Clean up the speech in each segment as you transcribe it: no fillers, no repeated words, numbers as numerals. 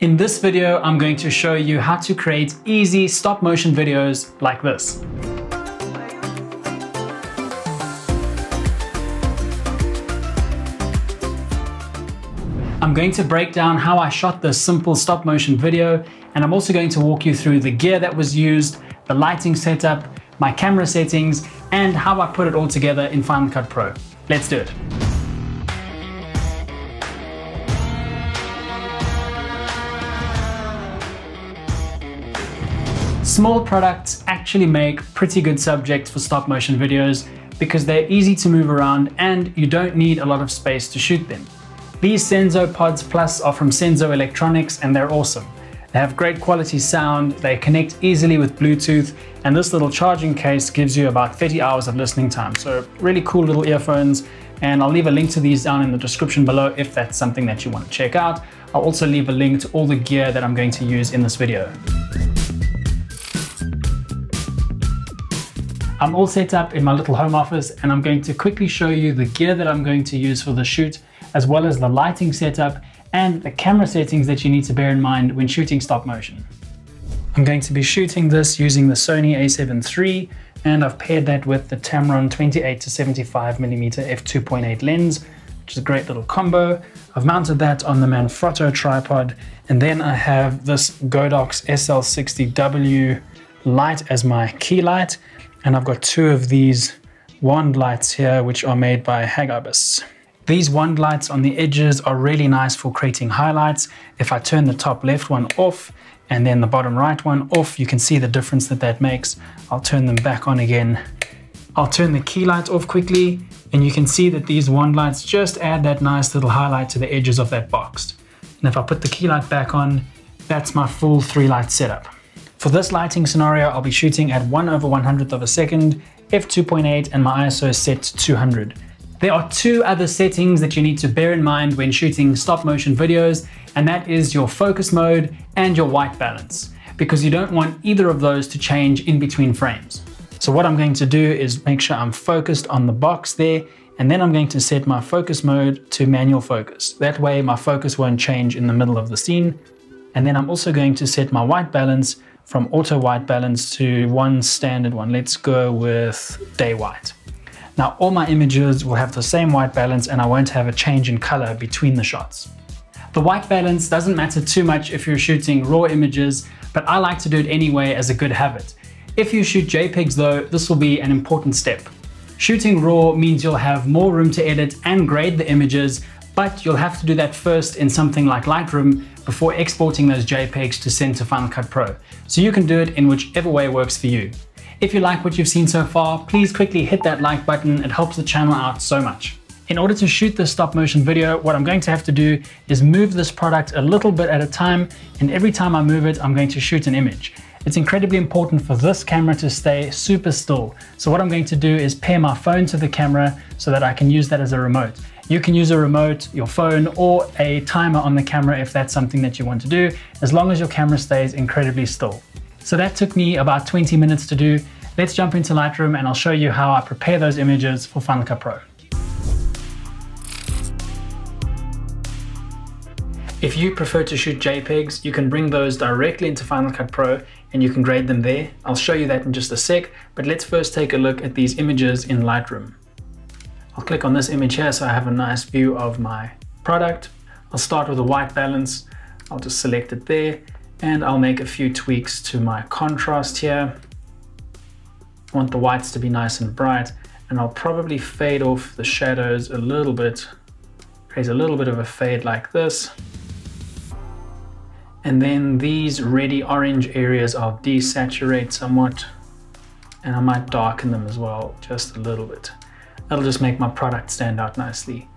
In this video, I'm going to show you how to create easy stop motion videos like this. I'm going to break down how I shot this simple stop motion video, and I'm also going to walk you through the gear that was used, the lighting setup, my camera settings, and how I put it all together in Final Cut Pro. Let's do it. Small products actually make pretty good subjects for stop motion videos because they're easy to move around and you don't need a lot of space to shoot them. These Senso Pods Plus are from Senso Electronics and they're awesome. They have great quality sound, they connect easily with Bluetooth, and this little charging case gives you about 30 hours of listening time. So really cool little earphones, and I'll leave a link to these down in the description below if that's something that you want to check out. I'll also leave a link to all the gear that I'm going to use in this video. I'm all set up in my little home office, and I'm going to quickly show you the gear that I'm going to use for the shoot, as well as the lighting setup and the camera settings that you need to bear in mind when shooting stop motion. I'm going to be shooting this using the Sony a7 III, and I've paired that with the Tamron 28-75mm f2.8 lens, which is a great little combo. I've mounted that on the Manfrotto tripod, and then I have this Godox SL60W light as my key light. And I've got two of these wand lights here, which are made by Hagibis. These wand lights on the edges are really nice for creating highlights. If I turn the top left one off and then the bottom right one off, you can see the difference that that makes. I'll turn them back on again. I'll turn the key light off quickly, and you can see that these wand lights just add that nice little highlight to the edges of that box. And if I put the key light back on, that's my full three light setup. For this lighting scenario, I'll be shooting at 1/100th of a second, f2.8, and my ISO is set to 200. There are two other settings that you need to bear in mind when shooting stop motion videos, and that is your focus mode and your white balance, because you don't want either of those to change in between frames. So what I'm going to do is make sure I'm focused on the box there, and then I'm going to set my focus mode to manual focus. That way my focus won't change in the middle of the scene. And then I'm also going to set my white balance from auto white balance to one standard one. Let's go with day white. Now all my images will have the same white balance, and I won't have a change in color between the shots. The white balance doesn't matter too much if you're shooting raw images, but I like to do it anyway as a good habit. If you shoot JPEGs though, this will be an important step. Shooting raw means you'll have more room to edit and grade the images, but you'll have to do that first in something like Lightroom before exporting those JPEGs to send to Final Cut Pro. So you can do it in whichever way works for you. If you like what you've seen so far, please quickly hit that like button. It helps the channel out so much. In order to shoot this stop motion video, what I'm going to have to do is move this product a little bit at a time, and every time I move it, I'm going to shoot an image. It's incredibly important for this camera to stay super still. So what I'm going to do is pair my phone to the camera so that I can use that as a remote. You can use a remote, your phone, or a timer on the camera if that's something that you want to do, as long as your camera stays incredibly still. So that took me about 20 minutes to do. Let's jump into Lightroom and I'll show you how I prepare those images for Final Cut Pro. If you prefer to shoot JPEGs, you can bring those directly into Final Cut Pro and you can grade them there. I'll show you that in just a sec, but let's first take a look at these images in Lightroom. I'll click on this image here so I have a nice view of my product. I'll start with a white balance. I'll just select it there, and I'll make a few tweaks to my contrast here. I want the whites to be nice and bright, and I'll probably fade off the shadows a little bit, create a little bit of a fade like this. And then these reddy orange areas I'll desaturate somewhat, and I might darken them as well, just a little bit. That'll just make my product stand out nicely.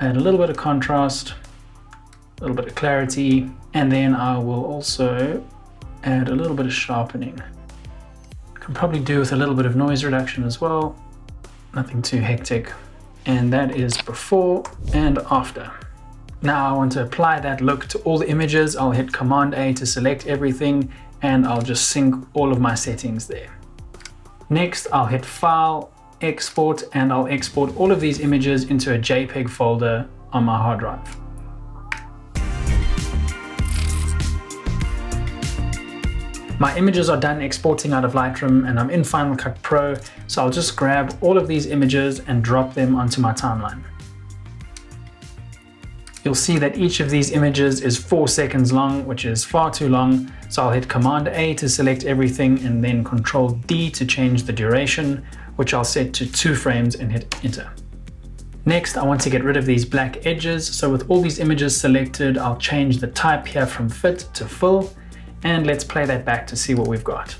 Add a little bit of contrast, a little bit of clarity, and then I will also add a little bit of sharpening. Can probably do with a little bit of noise reduction as well. Nothing too hectic. And that is before and after. Now I want to apply that look to all the images. I'll hit Command A to select everything, and I'll just sync all of my settings there. Next, I'll hit File, Export, and I'll export all of these images into a JPEG folder on my hard drive. My images are done exporting out of Lightroom and I'm in Final Cut Pro, so I'll just grab all of these images and drop them onto my timeline. You'll see that each of these images is 4 seconds long, which is far too long, so I'll hit Command A to select everything and then Control D to change the duration, which I'll set to 2 frames and hit Enter. Next, I want to get rid of these black edges, so with all these images selected, I'll change the type here from Fit to Fill, and let's play that back to see what we've got.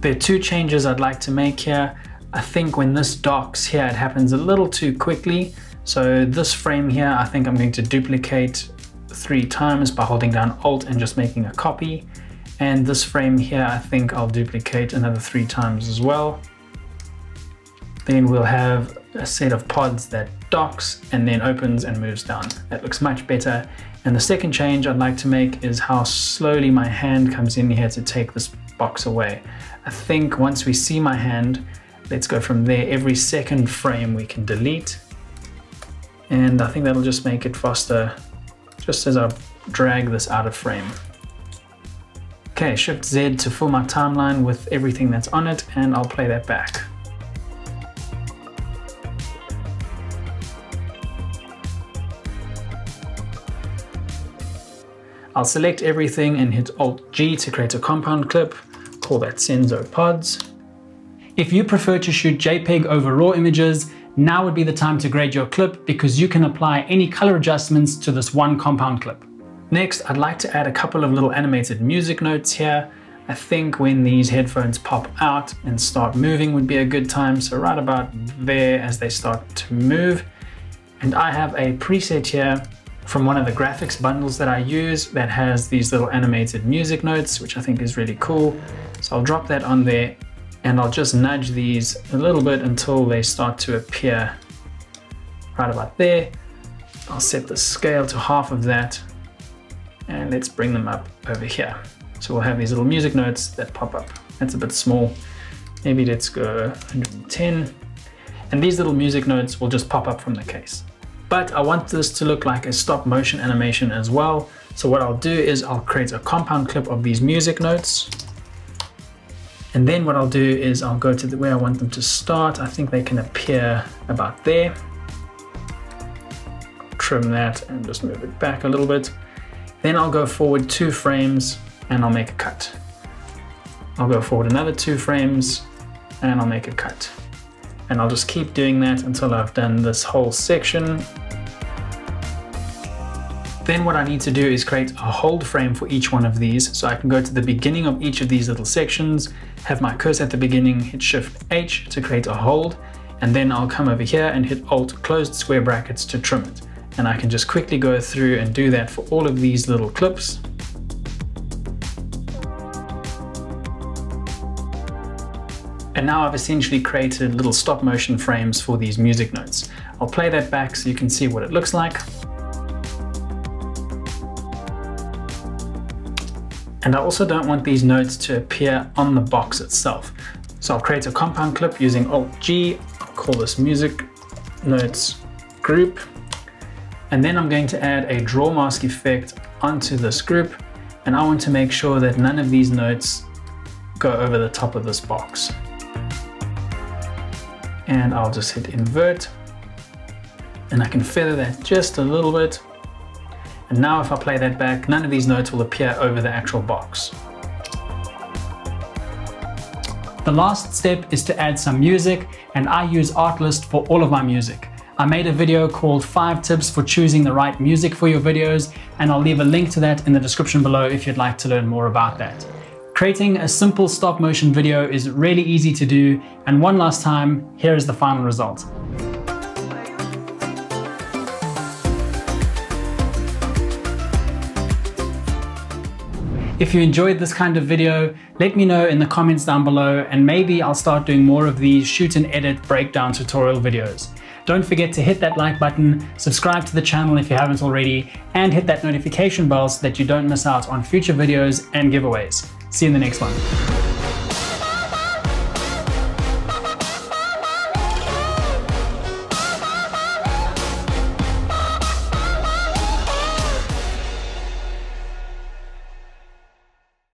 There are 2 changes I'd like to make here. I think when this docks here, it happens a little too quickly, so this frame here, I think I'm going to duplicate 3 times by holding down Alt and just making a copy. And this frame here, I think I'll duplicate another 3 times as well. Then we'll have a set of pods that docks and then opens and moves down. That looks much better. And the second change I'd like to make is how slowly my hand comes in here to take this box away. I think once we see my hand, let's go from there. Every second frame we can delete. And I think that'll just make it faster, just as I drag this out of frame. Okay, Shift Z to fill my timeline with everything that's on it, and I'll play that back. I'll select everything and hit Alt G to create a compound clip, call that Senso Pods. If you prefer to shoot JPEG over raw images, now would be the time to grade your clip because you can apply any color adjustments to this one compound clip. Next, I'd like to add a couple of little animated music notes here. I think when these headphones pop out and start moving would be a good time, so right about there as they start to move. And I have a preset here from one of the graphics bundles that I use that has these little animated music notes, which I think is really cool. So I'll drop that on there and I'll just nudge these a little bit until they start to appear right about there. I'll set the scale to half of that. And let's bring them up over here. So we'll have these little music notes that pop up. That's a bit small. Maybe let's go 110. And these little music notes will just pop up from the case. But I want this to look like a stop motion animation as well. So what I'll do is I'll create a compound clip of these music notes. And then what I'll do is I'll go to where I want them to start. I think they can appear about there. Trim that and just move it back a little bit. Then I'll go forward 2 frames and I'll make a cut. I'll go forward another 2 frames and I'll make a cut. And I'll just keep doing that until I've done this whole section. Then what I need to do is create a hold frame for each one of these. So I can go to the beginning of each of these little sections, have my cursor at the beginning, hit Shift H to create a hold, and then I'll come over here and hit Alt closed square brackets to trim it. And I can just quickly go through and do that for all of these little clips. And now I've essentially created little stop motion frames for these music notes. I'll play that back so you can see what it looks like. And I also don't want these notes to appear on the box itself. So I'll create a compound clip using Alt G, I'll call this Music Notes Group. And then I'm going to add a draw mask effect onto this group. And I want to make sure that none of these notes go over the top of this box. And I'll just hit invert. And I can feather that just a little bit. And now if I play that back, none of these notes will appear over the actual box. The last step is to add some music, and I use Artlist for all of my music. I made a video called 5 tips for choosing the right music for your videos, and I'll leave a link to that in the description below if you'd like to learn more about that. Creating a simple stop motion video is really easy to do, and one last time, here is the final result. If you enjoyed this kind of video, let me know in the comments down below, and maybe I'll start doing more of these shoot and edit breakdown tutorial videos. Don't forget to hit that like button, subscribe to the channel if you haven't already, and hit that notification bell so that you don't miss out on future videos and giveaways. See you in the next one.